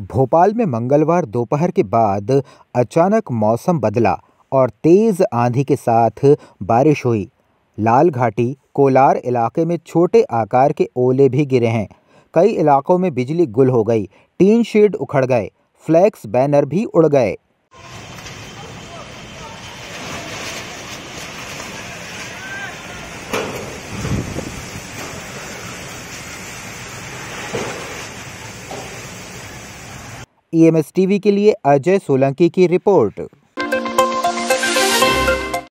भोपाल में मंगलवार दोपहर के बाद अचानक मौसम बदला और तेज़ आंधी के साथ बारिश हुई। लालघाटी कोलार इलाके में छोटे आकार के ओले भी गिरे हैं। कई इलाकों में बिजली गुल हो गई, टीन शेड उखड़ गए, फ्लैक्स बैनर भी उड़ गए। EMS TV के लिए अजय सोलंकी की रिपोर्ट।